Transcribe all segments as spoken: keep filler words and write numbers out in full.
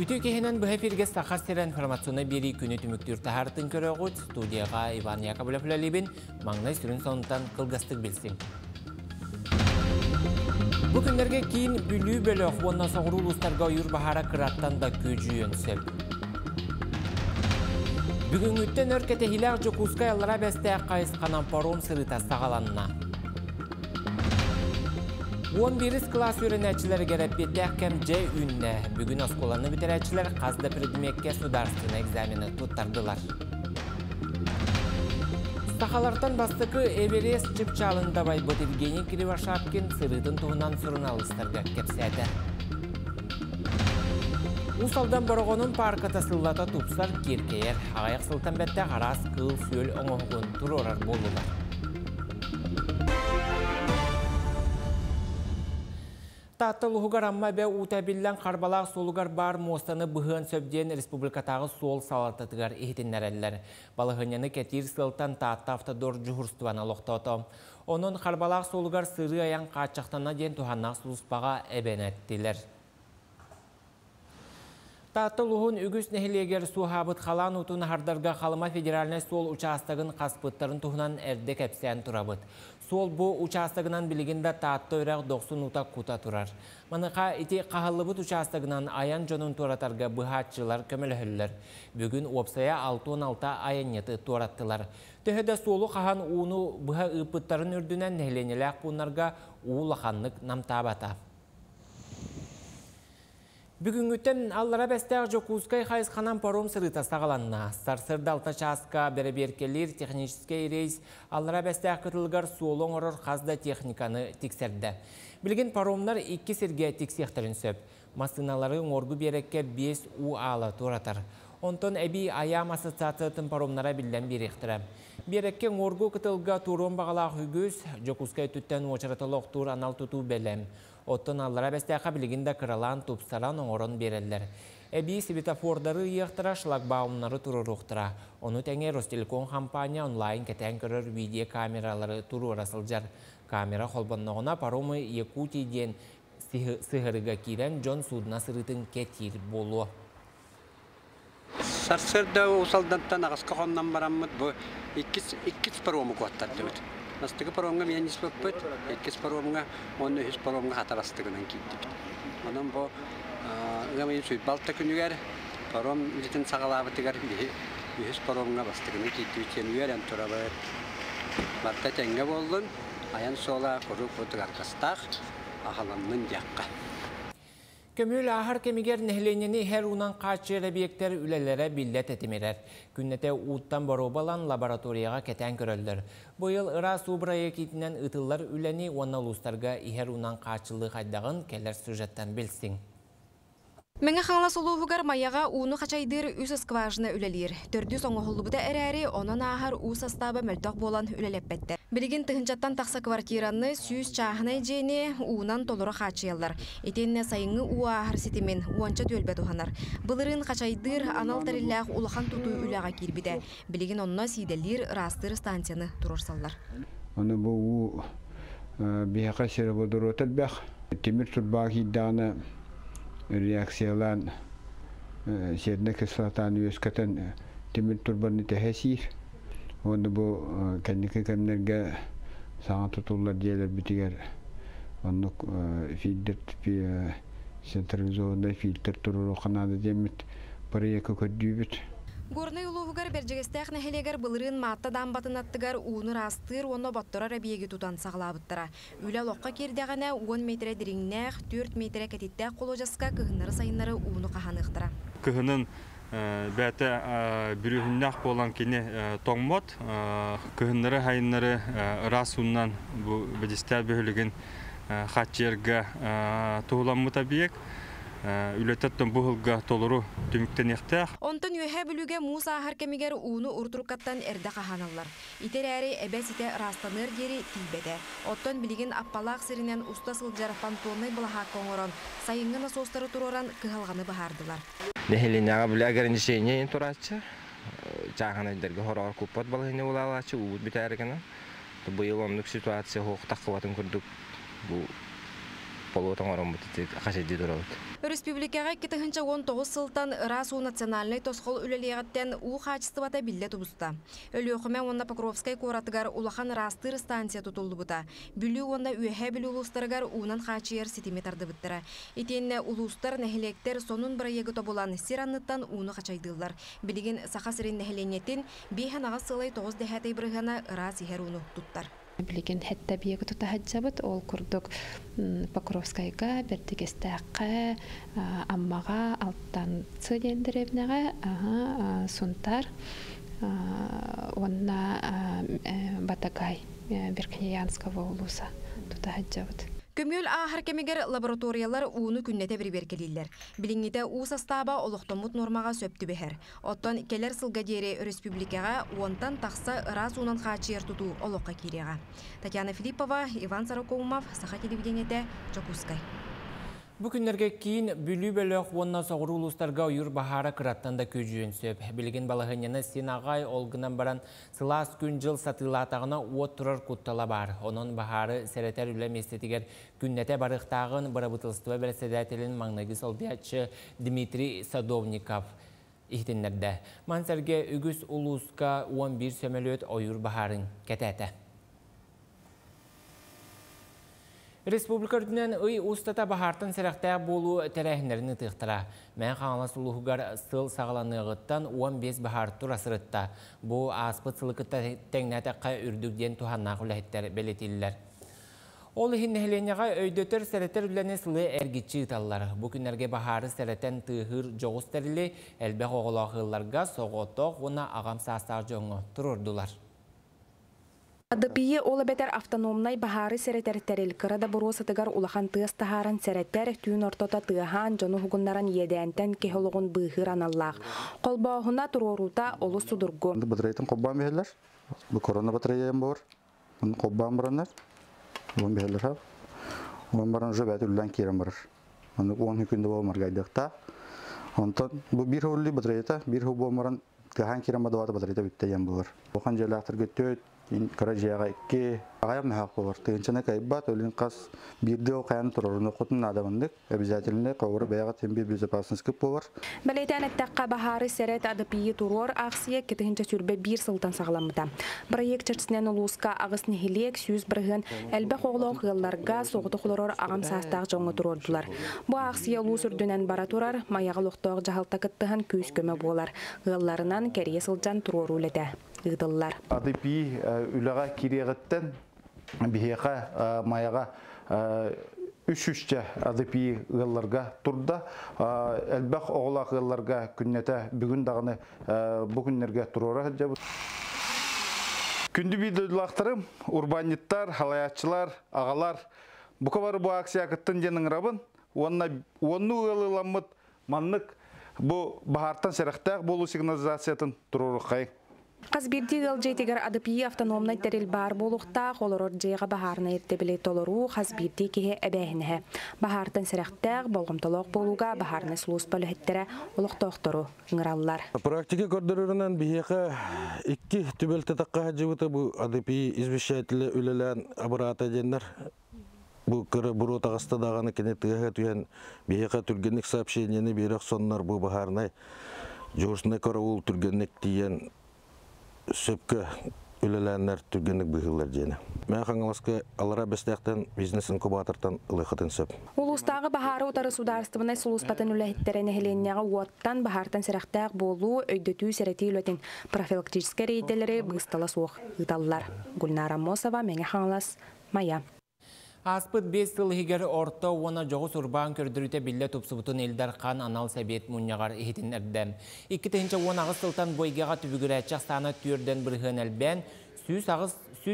Ütükehinin bu hefirges takas teren formasyonu biri günü tümüktür tahartın körüğüç, studiyaka Ivan Yakovlevlevin, mağnay sürün sonundan kılgastık bilsin. Bu günlerge kiyin bülü bölü oğundan soğuru uluslarga uyur bahara kırattan da gücüyün sel. Bugün ütten örkete hilarcı kuskayalara beste kayıs kanan parom sırıta sağlanına. on birinci klas öğrencileri gerek bir tehkem C ünne. Bugün oskolanı bitirençiler kazda predmekke su dersine egzamini tuttardılar. Sağalardan bastıkı Everest Çipçalında bay Evgeniy Krivashapkin sırıtın tuğunan sürüne alıştırdı kepsede. Usaldan Borgonun parkı tasıllata tupsar kirkeyer, ağayak sıltan bette haras, kıl, söl, onuğun tur orar bolular. Tatlıluğugar amma ve utabillen karbalağ solugar bar mostanı bıhığın söbdiyen Respublikatağı sol salatatıgar ihtinlereliler. Balığınyanı ketir sıltan tatlı avtador cuhurstuvan alıqtı. Onun karbalağ solugar sırrı ayan kaçaktana den tuhanağ suluspağa eben ettiler. Tatlıluğun ügüs nehiliyeger suhabıt kalan utun hardarga kalıma federaline sol uçağıstağın kaspıtların tuhunan erdek epsiyen turabıt. Sol bu uçağıstağınan biliginde tatlı öreğ doksun uta kuta turar. Manıqa iti kahılıbıt uçağıstağınan ayan jonun turatarga bıhatçılar kömülühüller. Bugün opsaya altı on altı ayan yatı turattılar. Töhede solu kahan uğunu bıha ıpıtların ürdünen nehilenilek bunlarga uğulakanlık namtabata. Bugün ütten allara besteğe kuzkay hayız kanan parom sırıta sağlanına. Sarsır dalta çaska bereberkelir teknikiske reis allara besteğe kıtılgar suolon oror hazda teknikanı tikserde. Bilgin paromlar iki sirge tiksektirin söp. Masinaları orgu berekke beş uala turatar. Ondan ebi ayam asasatı paromlara bilen bir ihtirem. Berekke orgu kıtılga turon bağla hügüs, jokuzkay tütten oçaratolog tur anal tutu belem. Oton allara besteğe biliginde kıralan, tupsaran oran bererler. Ebi sivitaforları yıhtıra, şlagbaumları tururuhtıra. Onu tenge Rostelikom kampanya online keten körür video kameraları turu orasılcar. Kamera holbanlığına paromu Yekuti'den sıhırıga kiren John Sudna sırıtın ketir bolu. Sarsırda usaldantan ağızka hondan baramıd bu ikiz paromu kuattatlıbıd. Nastıgı paromga menis böpböt, ekiz paromga, onu hüz paromga hatarastıgınan kiltibit. Onun bu ıgamayın süt balta günüger, parom ilitin sağalabıtıgar, hüz paromga bastıgınan kiltibit yeni üyeren turabır. Barta tenge boldun, ayan sola kuru kutugar kastağ, ahalanın yakka. Kömül ahar kemiger nehleneni her unan kaçır obyektler ülelere billet etimirer. Günnete uuttan barobalan laboratoriyaga keten köröldür. Bu yıl Ira Subrayek itinden ıtıllar üleni ona uluslarga iher unan kaçılığı haydağın keller süjetten bilsin. Menge xanlas oluğugar mayaga uunu kaçaydır üs skvajına ülelir. Dördüz onuğullu da ereri onun ahar uus astaba möltog bolan üleleppettir. Bilgin tığınçattan taksa kvartiranı süz çağına jeni uunan tolora kaçıyallar. Etenne sayını uu ahar sitimin uanca tölbe tuhanar. Bılırın kaçaydır anal tarillah ulahan tutu ülağa kirbide. Bilgin onunla sidelir rastır stansiyanı turursallar. Onu bu uu bihaqa siravodur otelbaq. Temir tutbaq hiddağına reaksiyalan serine kısılatan üyeskatan temir turbanı tehesir. Onu bu kendiki kemlerge sağa tutullar diyeler bitiger. Onu filtre, sentralizovanda filtre turur okanada demit. Paraya köködübüt. Gornay uluğugar berjegestağ nehelegar bılırın mattadan batınattıgar uunu rastır onu battırar abiyegi tutan sağlabıttıra. Üle loqqa kerdiğana on metre dirinnağ, dört metre ketittağ kolojaska kıhınları sayınları uunu qahanıqtıra. Kıhının bete bürühünnağ bolan kene toğmot, kıhınları hayınları rasundan bu bedistağ böhülügün xatjerga tuğulanmut abiyeg. Ületettin bu hılga toluru tümükten ehtiyar. Ondan ühe bülüge Musa Harkemiger uğunu urturukattan erde kahanallar. İtereri ebesite rastlanır geri tilbede. Ottan biligin appalaq sirinen ustasıl jarafan tolunay bulaha konoran. Sayıngın asosları turoran kıhalganı bahardılar. Nehelin ağa bile agarinci şeyneyin turatçı. Çağınayderge horor kupat balığını ulalatçı uğut bitergene. Bu yıl onluk situasiya hoqtaq kıvatın kurduk. Bu Республикага кетегенче он тогуз сылтан РАСУ национальный тосхол үлелегеттен уу хачыстыбата билле тубуста. Өлөхүмө онна Покровская коратыгар улахан растыр станция тутулдубута. Бүлү онна үһэ бүлү улустаргар уунан хачыер сантиметрды биттера. Итенне улустар нехелектер сонун бир егито болан сираннаттан ууну хачайдылар. Билигин сахасрин нехеленетин беханага сылай тогуз дехатый биргана РАС иһеруну туттар. Билигин хетте биеги тутахаджабыт ол курдук Покровскайга, Бертигестакка, Аммага, Алттан Цыдендеревнеге, Сунтар, онна Батагай, Беркнеянского улуса тутахаджабыт. Көмүл ахаркемигер лабораториялар ууну күннете бир беркелиллер. Билиңите уу состаба олохтомут нормага сөптү бехер. Оттон келер сылга дере республикага онтан такса ырас унан хачер туту олокка кирега. Татьяна Филиппова, Иван Саракоумов, Саха телевидениете, Чокускай. Бу күндерге кийин бүлү-бөлөк онна согуру улустарга уюр бахара кыраттан да көжүйөн сөп. Билген балагыняны синагай олгынан баран сылас күн жыл сатылатагына от турар куттала бар. Онон бахары серетер үлем эстетигер күннете барыктагын барабытылстыва председателин маңнагы солбиячы Дмитрий Садовников ихтеннерде. Мансерге үгүс улуска он бир сөмөлөт оюр бахарын кетете. Республика үтінен үй ұстата бағартын сәріқті болу тәрәхінеріні тұқтыра. Мән қаңылас ұлығығар сыл сағыланығыттан он бес бағар тұр асырытта. Бұл аспыт сылықытта тәңнәті қай үрдікден тұханнақ үләхеттер бәлетелілер. Ол үйін әйленеға өйдетір сәреттер үләне сылы әргетші ұталылар. Бұл күнерге бағары сәреттен тұғыр жоғыз тәрілі әлбәқ оғылағыларға соғытоқ оны ағамсастар жоңы тұрырдылар. Адапие олабетер автономнай бахары серетер терел кырада боросатыгар улахан тыас тахаран серетер түйін ортота тыахан жону хугуннаран едентен кехологон быхыран аллах. Колбаохуна турурута олу судургу. Батарейтен колбаам бехелер. Корона батареям бар. Колбаам бараннар. Он бехелер хап. Он баран жөбәт үллән керен барар. Он хүкінді болмар гайдықта. Онтан бір хулли батарейта, бір хул болмаран тыахан керен бадавата батарейта біттеген болар. Охан жайлақтыр көттөйт. Karacaya ki ayam hak var. Tığınçana kaybat olun kas bir de o kayan turunu kutun adamındık. Ebizatelinde kavur bayağıt hem bir bize pasınız kıp var. Belediyenin takka baharı seret adıpiyi turor aksiye ketığınca sürbe bir sıltan sağlamıda. Proyekt çerçesinden uluska ağız nehilek süz bırgın elbek oğluq yıllarga soğudu kuluror ağam sastaq joğunu turordular. Bu aksiye ulus ürdünen bara turar mayağı loqtağ jahalta kıttıhan köz köme boğalar. Yıllarından keriye sılcan turor ulede. Adıpi ülağa kiriyagitten biheqa mayağa üç üççe adıpi yıllarga turda elbaq oğlaq yıllarga künnete bugün dağını bugünlerge turora. Kündü videolaqtırım urbanittar, halayatçılar, ağalar bu kabar bu aksiya kıttın jenin rabın onna onnu yılılamıt manlık bu bahartan seraqtaq bolu signalizasiyatın tururukay. Қазберді ғалжетігер адыпи автономнай тәрел бар болуқта қолырор жайға бағарына ерте біле толыру қазберді кеге әбәйінігі. Бағардың сәріқтәғ болғымтылық болуға бағарына сұлыс бөлі әттірі олық тоқтыру ғыңралылар. Практика көрдірірінен бейеқі екі түбелті таққа әжігіті бұл адыпи үзбешетілі үлілән абырата әдендер. Бұл күрі бұру тағысты дағаны кенеттігі түген бейеқі түргенік сапшенені берек соннар бұл бағарынай жоғысына көрі түргенік дейен сөпкі үліләнлер түргенік бұйғылар жені. Мән қаңылысқы алыра бәстіяқтан бизнес инкубатордан ұлықытын сөп. Улыстағы бағары отары сударыстыбына сұлыспатын үләхеттерін әхеленнеға уаттан бағартан сәріқтәғ болу өйдету сәреті үлөтін профилактическі рейделері бұғыстылы соқ ұталылар. Гүлнара Мосова, Мәне Қаңылас, Майя. Аспыт бес сыл хигер орта уана жоғыс урбан көрдіріте білі тұпсыбытын елдар қан анал сәбет мұннағар ехетін әрдем. Икі тәхінші он ағыз сылтан бойгеға түбігірәтші сана түрден бірген әлбән сүйс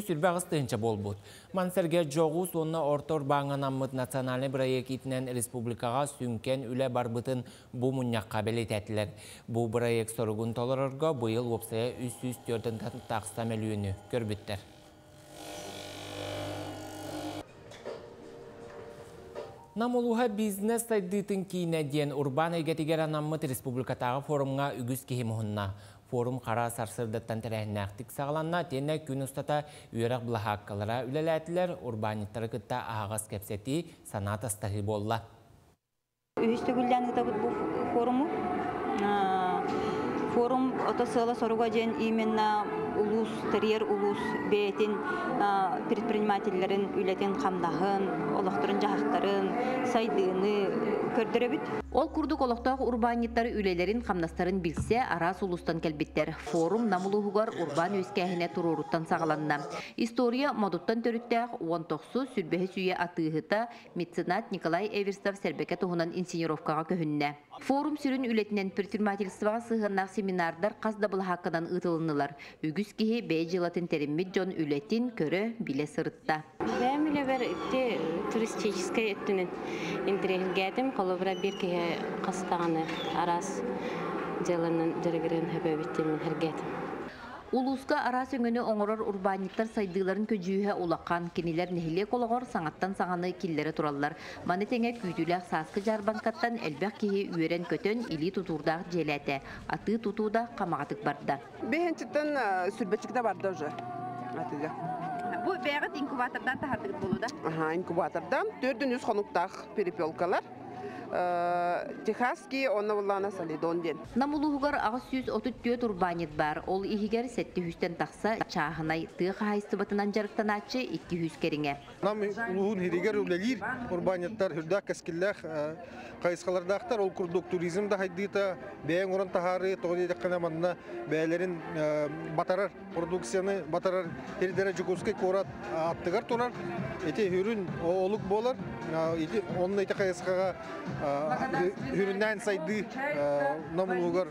үрбі ағыз тәхінші бол бұд. Мансерге жоғыс онына орта урбанған аммыт националны бірайек етінен республикаға сүнкен үлі барбытын бұ мұннаққа бәлет әтілер. Бұ бірайек сорғын толырырға бұйыл өпсая үс-үс-төрдің тақсам әлуіні көрбіттер. Намолуға бизнес сайдытын кейіне дейін урбан әйгетігер анаммыт республикатағы форумға үгіз кейім ұнна. forum qara sarsırdıttan tərəh nəqtik sağlanna tenne gün ustata üyərək bula haqqalara ülələtlər urbanitları qıtta ağaz kəpsəti sanat astahi bolla. Üyüştü gülləndik da bu forumu. Forum otasıla soruğa cen imenna ulus, teriyer ulus, beyetin, предпринимательlerin, ületin qamdağın, olaqtırın cahaqtırın, saydığını kördürebit. Ol kurduk olaqtaq urbaniyetleri ülelerin qamdastарын bilse, aras ulustan kelbitler. Forum namuluhugar urban üskahine tururuttan sağlanna. Historiya moduttan törüttaq, on toqsu sülbehi süye atığıta, mitsinat Nikolay Everstav serbeke tohunan insinyerovkağa köhünne. Forum sürün ületinen предпринимательства sığınaq seminardar qasdabıl haqqadan ıtılınılar. Ügüz kihi beycilatın terimmi John ületin körü bile sırıtta. Ben bile ver de turistiçiske etinin indirehilgedim. Kolubra bir kihi qastağını aras jalanın jaragirin hebe bittimin hergedim. Uluska aras öngünü oğurar urbanitler saydıların köcüğe ulaqan kiniler nehile kolağır sanattan sağanı killere turallar. Manetenge küydüler saskı jarbankattan elbek kihi üyeren kötön ili tuturdağ jelete. Atı tutuda kamağatık barda. Behençitten sürbetçikte barda oja. Bu beğit inkubatordan tahardık bolu da? Aha, inkubatordan dördüncüz konuktağ peripyolkalar. Texaski ona bulana salidon den. Namuluhugar ağız yüz otuz dört urbaniyet bar. Ol ihiger setti yüzden taqsa çahanay tığ hayıstıbatından jarıktanaçı iki yüz keringe. Nam uluhun hiriger ulelir urbaniyetler hürdak eskillah qayısqalarda aktar ol kurduk turizm da haydita beyen oran tahari toğdede qanamanna beylerin batarar produksiyonu batarar her derece koske korat attıgar tolar eti hürün oluk bolar eti onunla eti qayısqaga Hüründen saydı namulugar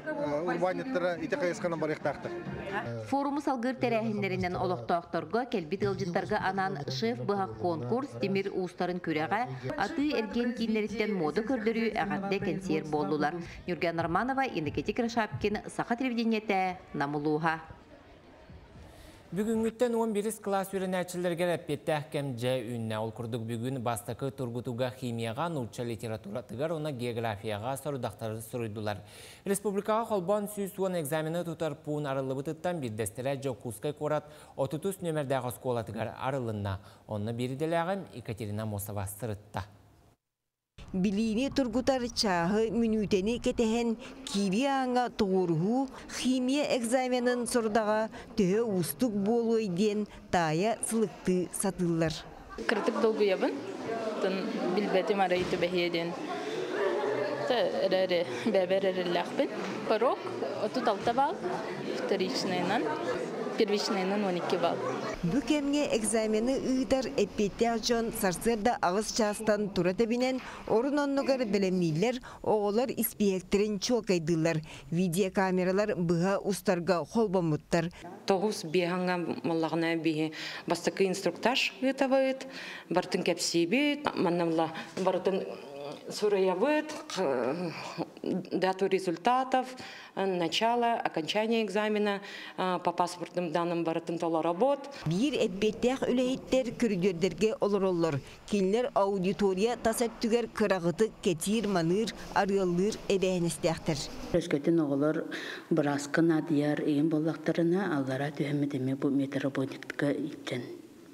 urbaniyetlara itekayıskanan barıqta aktır. Forumu salgır terehinlerinden olaqta aktarga, kelbit ılcıttarga anan şef bıhak konkurs demir uğustarın küreğe atı ergen kinleritten modu kördürü ağatte kensiyer bollular. Nurgen Armanova, Eniketik Rışapkin, Saha Televideniyete, Namuluha. Бүгінгіттен он биринчи класс үйренәчілерге рәпетті әкем жә үнне ол күрдік бүгін бастықы тұргытуға химияға, нұрча литература тұғар, оны географияға сұрудақтары сұрудылар. Республикаға қолбан сүйіс он экзамені тұтар пуын арылы бұтыттан бір дәстері жоқ құсқай қорат отыз нөмердегі скола тұғар арылына. Оны бері деләғім Екатерина Мосова сұрытта. Билини тургутар чаһы мүнүтени кетехен кивиаңа туурху химия экзаменын сордага тө устук болой ден тая сылыкты сатылар. Кыртык долгуябын тын билбетим арай төбеһеден. Тере беберерлахпын. Порог отуталта бал вторичныйнан. Bükemge egzameni ıydar etpetiyacon sarsırda ağız çağıstan turata binen orun onlugar bilemiller oğular ispiyektirin çok aydılar. Video kameralar bıha ustarga holbamuttar. Toğuz bihanga mallağına bihi bastıkı instruktaj ıtavayıt, bartın kepsibit, manamla bartın сураявыт, дату результатов, начало, окончание экзамена по паспортным данным барытынтала работ. Бир эббеттех үлейттер күрдердерге олыроллар. Кинлер аудитория тасаттүгер кырағыты кетир, маныр, арыялыр, эбәйністеқтір. Өшкөтін оғылар бұрасқын адияр ең болақтарына аллара төхімедеме бұл метроботикті еттен.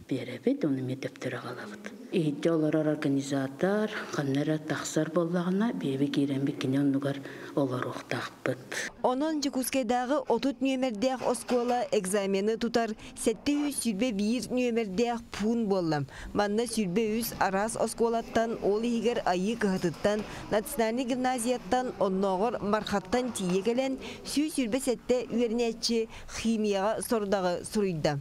Беребет, оны мектептері қалағыд. Ейді олар организатор, қаннара тақсар болағына бебе керенбекіне онығар олар оқтақпыд. онунчу кускайдағы отуз нөмірдеғ оскола экзамені тұтар сеттен жүз бир нөмірдеғ пун болам. Манна жүз бир арас осколаттан, ол егер айы қығытыттан, национальный гимназияттан, оннағыр мархаттан тие келен, жүз бир үйернетші химияға сордағы сұрыйды.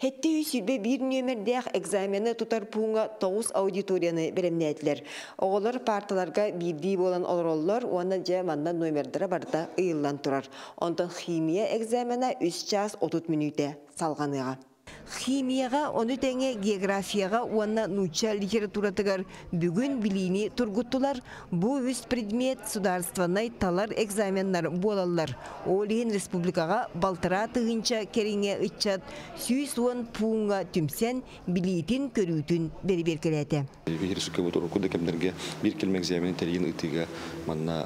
сеттен жүз бир нөмірдеғ экзамені тұтар пуңа тоғыз аудиторияны беремнәділер. Оғылар парталарға бирдейіп olan олар, оны жамандан нөмірдері барда ұйылдан тұрар. Ондан химия экзамені үч час отуз минуте салғаныға. Химияға, оны тәңе географияға, оны нуча литературатығар бүгін білейіне тұрғыттылар. Бұ үз предмет сударстванай талар экзаменлар болалар. Олейін республикаға балтыратығынша керіңе үтчат сүйіс он пуынға түмсен білейтін көрійтін бәрібер келеді. Вегерсуке бұтыр оқуды кемдерге бір келмек зәмені тәлейін үтігі манна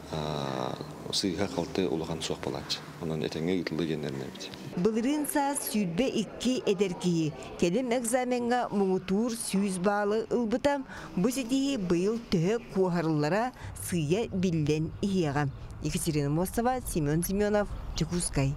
sığa kalpte olağan sohbalanç. Onun etenge gitli genlerine bitti. Bılırınsa sürbe iki ederkiyi. Kelim egzamenga muğutur süz bağlı ılbıtam. Bu sediği bıyıl töhe kuharlılara sığa bilden iyiğam. Екатерина Мостова, Семен Семенов, Чекускай.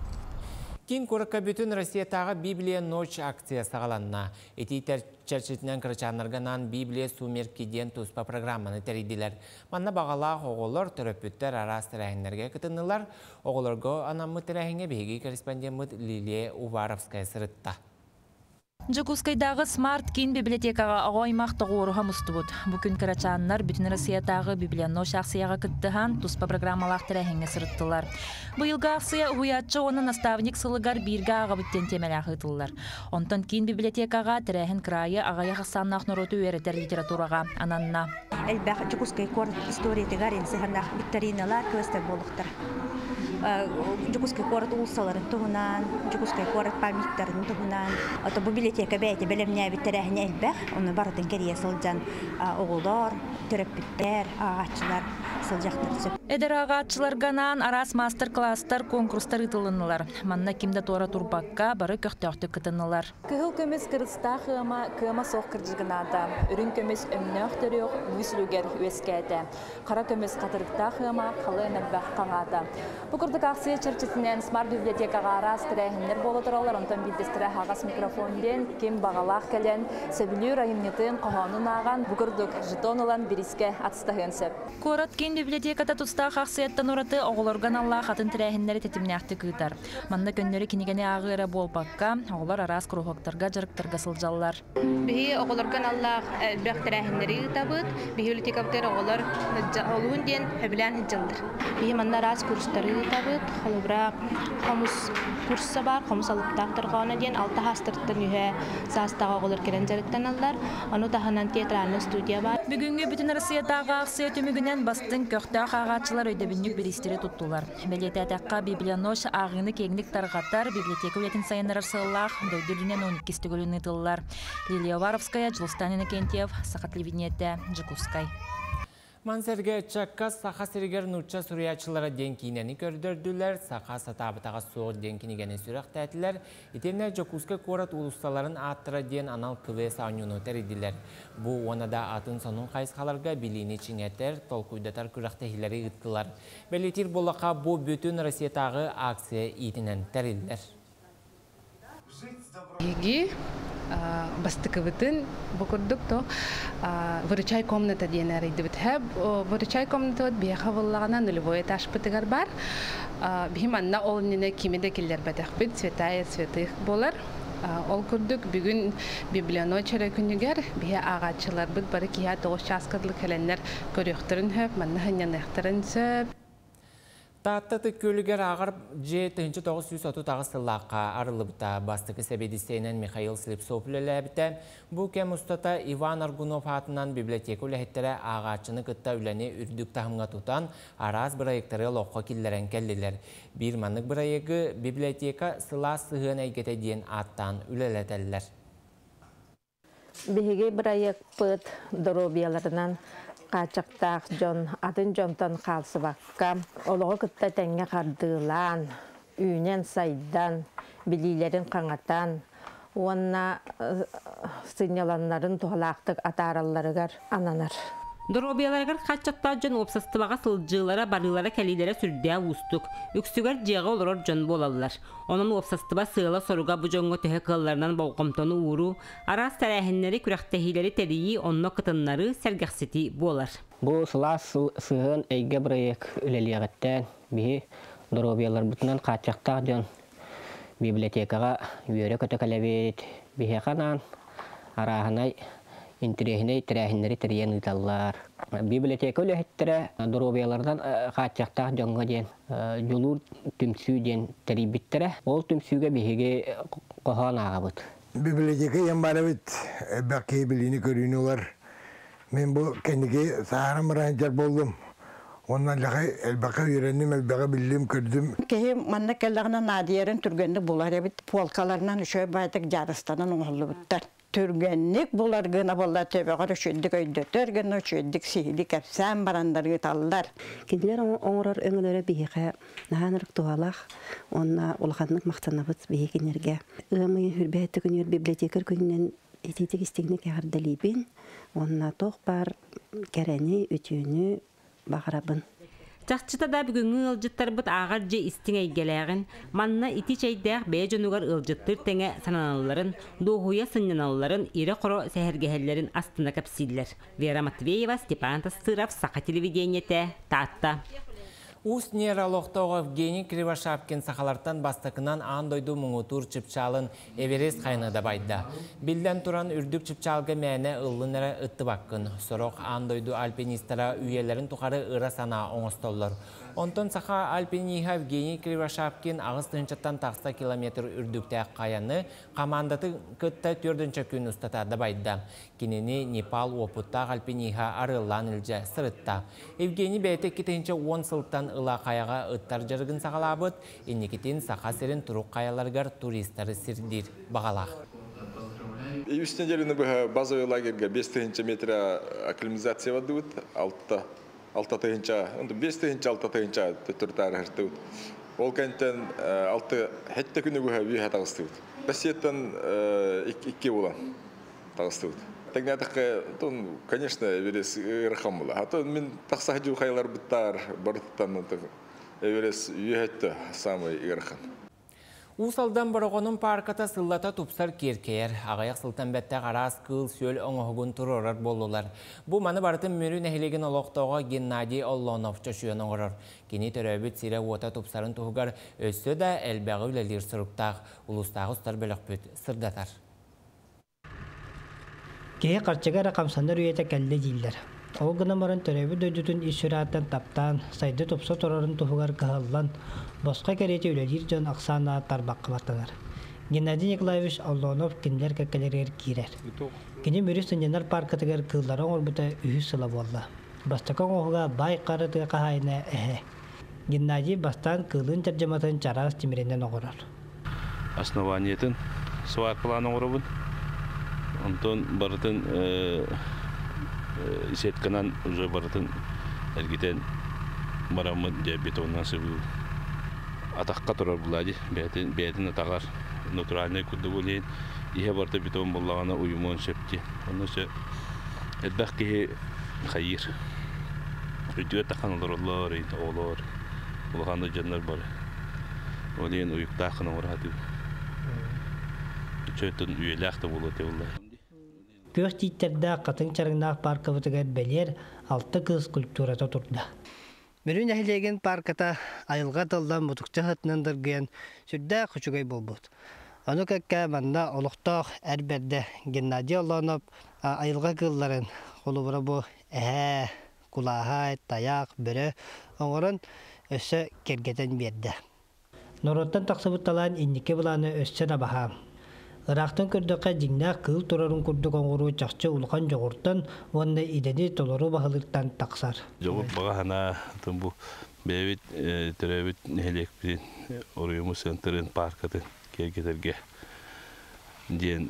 Кин коракка бүтүн Россия тагы Библия ночь акциясы сагаланна. Этитер чарчетинен кырчандарга нан Библия сумеркиден туспа программаны теридилер. Манна багала оголор төрөпүттөр арас тереңдерге кытынылар. Оголорго анамы тереңге беги корреспондент Лилия Уваровская сырытта. Жакускайдагы Smart Kin библиотекага агоймак тогоруга мустубут. Бүгүн карачаннар бүтүн Россиядагы библияны шахсияга кыттыган туспа программалар тереңге сырыттылар. Быйылга акция уятчы аны наставник сылыгар бирга агыттен темелек айтылдылар. Онтон кин библиотекага тереңин крайы агая хасаннах нуроту өйрөтөр литературага ананна. Элбах Жакускай кор история тегарин сыгынах викториналар көстөр болуктар. Жакускай кор улсаларын тугунан, Жакускай кор памяттарын тугунан, ата библиотека Bibliotekabeyte belemneye bitterehne elbek, onu barıtın keriye sılcan oğullar, töröpütler, ağaççılar sılcaktır. Eder ağaççılar ganan aras masterclasslar, konkurslar ıtılınılar. Manna kimde tora turbakka barı köhtöhtü kıtınılar. Kıhıl kömüz kırısta hığıma kığıma soğuk kırcıgınada. Ürün kömüz ömnöhtörü yok, müslüger üeskede. Kara kömüz katırıkta hığıma kalı emelbek kanada. Bu kurduk aksiye çerçesinden Smart Biblioteka'ya aras tirehinler bolu duralar. Ondan bildistire ağas mikrofonde kim bağalaq kelen Söbülü rayonetinin qohanın ağan bugurduk jeton olan biriske atstağın sep. Koratkin bibliotekada tutstaq axsiyatdan uratı oğulorgan Allah hatın tirehinleri tetimnaqtı kıtar. Manda gönleri kinigene ağıra bolpakka, oğulor aras kuruhoktarga jarıktırga sıljallar. Bihi oğulorgan Allah elbaq tirehinleri tabıt, bihi bibliotekabter oğulor olun den bilen hijildir. Bihi manda aras kursları tabıt, halbra qomus kursa bar, qomus alıp taqtırğana den altı hastırtdan ühe Sastağa olur kerencelikten alırlar. Onu da hanan teatralın stüdyo var. Bugünkü bütün Rusya'daki aksiya tümügünden bastın köhtäh ağaçlar ödebinlik bir istiri tuttular. Belediyetekka biblionoş ağını kenglik targatar, bibliotek üretin sayınlar sığıllağ, döydürünen on iki stügülünü tıllar. Liliya Varovskaya, Julustanina Kentiev, Sakatliviniyete, Jikuskay. Manserge Çakkas saha serger nurça Suriyaçılara denkineni gördürdüler. Saha satabıtağa soğuk denkini gene sürak tätiler. Etemler Jokuska korat ulustaların attıra den anal kıvesi anyunu teridiler. Bu onada atın sonun kayıskalarga bilini çineter, tolkuydatar küraktehileri yıttılar. Belletir bolaka bu bütün Rusya'tağı aksiya itinen teridiler. Gigi bastıkıvıtın bu kurduk to vırıçay komnata diyenleriydi bit hep vırıçay komnata od biyahavallağına nülvoya taşpıtıgar bar bihim anna olunine kimide killer batakbit svetaya svetayık bolar ol kurduk bugün biblionoçere günüger biya ağaççılar bit barı kiya doğuş çaskadlık helenler görüktürün hep manna hanyanıktırın söp. Taattatı köylüger ağır J-1930-30-30'lıqa arılıbıta bastıkı sebediseynen Mikhail Slipsov lülebite. Bu kem ustata Ivan Argunov hatınan biblioteka ülhettere ağaçını kıtta üleni ürdük tahımına tutan araz birayıkları loqqa killeren kelliler. Bir manlık birayıgı biblioteka sıla sığın aygete diyen attan üleleteller. Bihigi birayık pıt dorobiyalarından kaçakta John adın John'tan kalsı bakka oluğu kıtta tenge kardılan ünen saydan bililerin kanatan ona sinyalanların tuhalaktık atarallarıgar ananar. Dorobiyalargar kaçakta John opsastıbağa sılcılara barılara kelilere sürdüğe ustuk. Üksügar cega oluror John bolallar. Onun opsastıba sığla soruga bu John'u tehkallarından boğumtonu uğru. Aras terehinleri kürektehileri teriyi onunla kıtınları sergeksiti bolar. Bu sıla sığın eyge birayek üleliyegetten bihi dorobiyalar bütünen kaçakta John bibliotekaya yörek ötekelebet bihi kanan arahanay İnterehine terehinleri teriyen ıtallar. Biblioteka ülhettere dorobiyalardan kaçakta jonga den yolur tümsü den teribittere. Ol tümsüge bihige kohan ağabıt. Biblioteka yanbarabıt baki bilini körünüler. Ben bu kendiki saharam rancar buldum. Ondan lahi elbaka öğrendim, elbaka bildim, gördüm. Kehi manna kellerine nadiyerin türgenlik bular. Polkalarından şöyle baytak carıstanan oğullu bittar. Türgenlik bulargına vallahi tebekar şiddik öydütür gönü şiddik sihlik efsen baranlar yutallar. Kediler onar öngülere bihiğe, nahanırık dualağ, onunla olğanlık maktanabıt bihiğe nerge. Iğmıyın hürbiyatı günür bibliotekar gününün etitik istekini kardalibin, onunla tohbar kereni, ütüğünü bağırabın. Çakçıda da bugünün ılgıtları bıt ağırca istine ilgileğin, manna iti çeydeğ beyacanıgar ılgıttır tene sananlıların, doğuya sınlananlıların, iri koro sehergehellerin astına kapsiller. Vera Matveyeva, Stepan Tastırov, Saka Televideniyete, Tatta. Ус нейрологтогов Евгений Кривошапкин сахаларттан бастакынан андойду муңутур чыпчалын Эверест кайнада байда. Билден туран үрдүк чыпчалга мээне ыллынара ытты баккын. Сорок андойду альпинистара үйелерин тухары ыра сана оңостоллор. Онтон саха альпиниха Евгений Кривошапкин агыс тынчаттан такста километр үрдүктө каяны командаты кытта төрдүнчө күн устатада байда. Кинени Непал опутта альпиниха арыллан илже сырытта. Евгений бейтек китенче он сылтан ıla kayağa ıttar jargın sağalabıt, enneketin sağa serin turuk kayalargar turistları sirdir bağalaq. Üstüne gelini bazovi lagerga beş metre aklimizasiya vadıvıt, altta, altta tığınca, beş tığınca, altta tığınca tırtarı hırtıvıt. Ol kanten altı hette günü büyüğe tağıstıvıt. Basiyetten iki olan tağıstıvıt. Тогда, он, конечно, Эверес ирхам була. А то мен такса хадю хайлар биттар, бартан Эверес юетте самый ирхан. Усалдан барагонун парката сыллата тупсар керкер, агаяк сылтанбетте карас кыл сөл оңогун туророр болдулар. Бу маны бартын мөрүн эхилеген олоктоого Геннадий Олонов чөшөн оңорор. Кини төрөбүт сире уота тупсарын тугар өссө да элбагы үлелер суруктак, улустагы устар бөлөкпөт сырдатар. Keye karçıga rakamsanlar üyete geldi değiller. O gınamaran törevi dödütün işsüraten taptan, saydı topsa torarın tohugar kahallan, boska kereti ülelir can aksana tarbakı batanlar. Gennadiy Nikolaevich Olonov kimler kekeler girer. Kini mürüstün yanar parkatıgar kıllara orbuta ühü sıla bolla. Bastakan oğuğa bay karatı kahayına ehe. Gennadiy bastan kılın tercümatın çaras timirinden oğurar. Основаниятын suat planı oğurubun. Anton barıtın isetkanan uza barıtın ergiten maramı diye betondan seviyor. Atakka turar buladı, beytin beytin atakar, naturalne kurdu bulayın. İhe barıtı beton bulağına uyumun septi. Onun se edbek ki hayır. Ötüye takanalar olar, ita olar. Bulağında canlar var. Olayın uyukta akın uğradı. Çöğütün üyelekte bulutuyurlar. Göz titlerde katın çarınak parkı vıtıgar belir, altı kız kulturata turdu. Mürün ahilegen parkata ayılga daldan mutukça hıtlandırgıyan sürde kuşugay bulbut. Onu kakka manna oluqtağ erberde Gennadiy Olonov ayılga kılların kolu bura bu ehe, kulaha, tayak, bürü onların össe kergeten verdi. Norottan taksıbıttalan innike bulanı össe de baham. Irak'tan kürdüke dinle kıl turarın kürdük onğuru çakçı ulkan joğurttan onunla ideni toluru bağlıktan taksar. Joğurt bağa hana bu bevit türevit helek bir oruyumu sentrin parkatın kergeterge diyen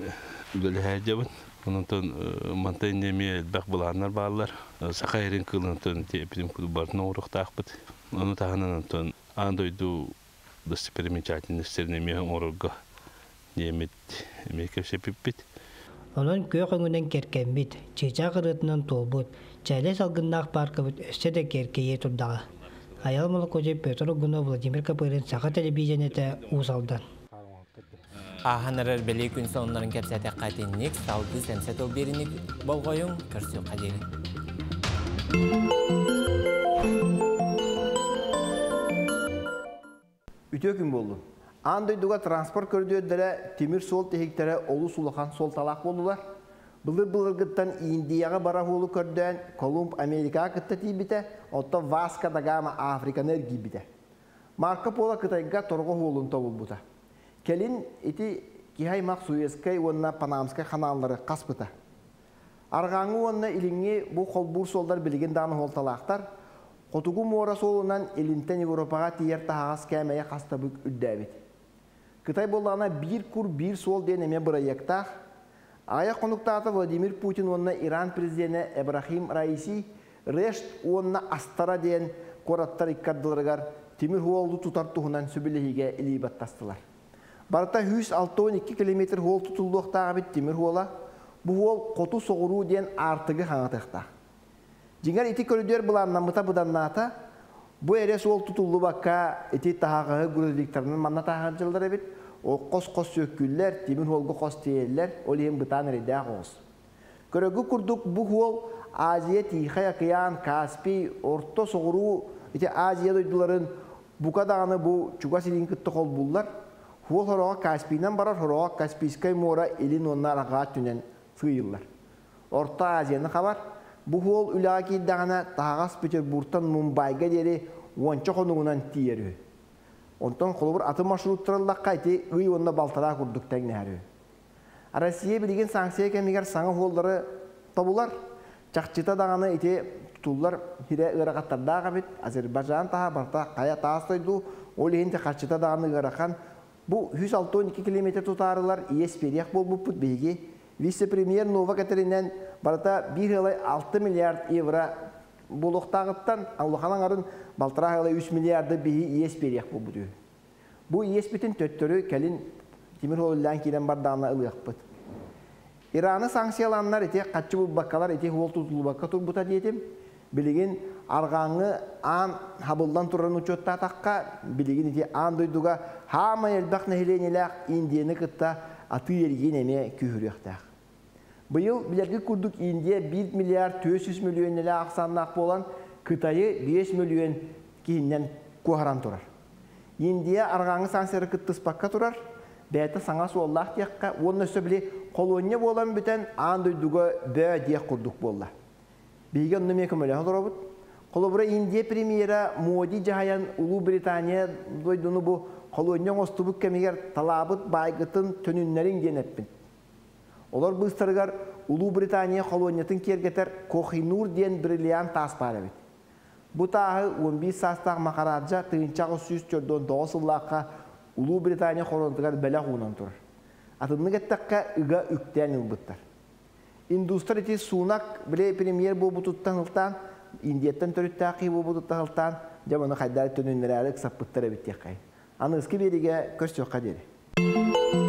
üdeli hacabın. Onun ton mantaynemeye elbek bulanlar bağlılar. Sakayırın kılın ton tepim kudubarına uğruk takbıt. Onu tahanan ton andoydu dısperimiçatini serinemiye uğrukga. Yemet mekepse pipit. Onun köğünden kerkenbit, çeçe kırıtından tolbut, çayla salgınnak parkabut össe de kerkeye turdağı. Ayalmalı koca Petro Guno Vladimir Kapır'ın sağa televizyonete usaldan. Ahanarar belli gün sonların kepsete katinlik, salgı zemset ol birini bolgoyun körsü kaderi. Gün boldu. Andayduga transport kördüğüdere temir sol tehiklere olu sulahan sol talak oldular. Bılır bılır gıttan İndiyaga barah olu kördüğün Kolumb Amerika gıtta tibite, otta Vasca da Gama Afrikaner gibide. Marco Polo gıtayga torgo olun tolbuta. Kelin iti kihaymak Suezkay onna Panamska kanalları kaspıta. Arganı onna ilingi bu kolbur soldar bilgin dağın hol talaktar. Kotugu mora solundan elinten Evropaga tiyer tahas kemeye kastabık üddebit. Kıtay bollağına bir kur bir sol deneme bırayakta, Ayak konuktata Vladimir Putin onna İran Prezidenti Ebrahim Raisi reşt onna astara diyen korattar ikkaddılargar Timur Huoldu tutar tuhunan sübülehige ilibat tastılar. Barata yüz altı on iki kilometre huol tutulduğakta Timur Huola bu huol kotu soğuru diyen artıgı hangatıqta. Cingar iti körüdür bulan namıta budanata bu eres huol tutuldu bakka iti tahakı gürüldüklerinin manna tahakıcılar ebit. O kos-kos söküller, Timur Huolgu kos tiyerler, olayın bıtan redda kos. Körögü kurduk bu huol, Aziye tihaya kıyan, Kaspi, orta soğuru, iti Aziye duyduların bukadağını bu çugasilinki tıkol bullar. Huol horoğa Kaspi'den barar, horoğa Kaspi'skay mora elin onlar ağa tünen sıyırlar. Orta Aziye'nin haber, bu huol ülaki dağına Tahagas Peterburg'tan Mumbai'ga deri onca konuğundan tiyeri. Ondan kolubur atı marşrutlarla kayti, ıy onunla baltada kurduk tengneheri. Arasiye bilgin sanksiye kemigar sana holları tabular, Çakçıta dağını iti tutullar, hire ırakatlar dağı kabit, Azerbaycan taha, barta kaya tağıstaydu, oleyinde Çakçıta dağını ırakan, bu yüz altı on iki kilometre tutarılar, İyesperiyak bol bu put bilgi, vice-premier Nova Katerinden barta bir altı milyard evra, bu loktağıttan Allah'ın baltırağıyla üç milyarda bihi İyesperiyak bu diyor. Bu İyesperitin töttörü kelin Timur Huol'dan kilen bardağına ılıyaq bud. İran'ı sanksiyalanlar eti, kaçı bu bakkalar eti huol tutulu bakka turbuta diyetim. Biligin arğanı an habıldan turan uçotta atakka, biligin eti an duyduğa hama elbaq nehilenilaq indiyeni kıtta atı yergeneme kühürüyaqtaq. Bu yıl bilergi kurduk Indiya bir milyar dört yüz milyon ile aksanlaq olan Kıtayı beş milyon kihinden kuharan turar. Indiya arğanı sansiyarı kıttıs bakka turar. Beyata sana soğallaq diyakka, onun üstü bile kolonya boğulan büten an duyduğu böğe diyak kurduk boğulla. Bilgi onu mekümüleğe durabut. Kolobura Indiya premiera Modi Cahayan Ulu Britanya duyduğunu bu kolonya ostubuk kemiger talabıt baygıtın tönünlerin genetbin. Olar bu ıstarıgar Ulu Britanya kolonyatın kergeter Kohinur diyen brilliant taspar edip. Bu tahı on beş sastağ makaradca tığınçağı yüz dört doğasıllakka Ulu Britanya kolonyatın bela uğunan turur. Atınlık ettakka ıga ükten yılbıttar. İndustriyeti sunak bile premier bu bututtan hıltan, indiyetten törüttaki bu bututtan hıltan, jamanı kaydari tönünlere alık sapıttar edip. Anı ıskı berige köz çoğqa deri.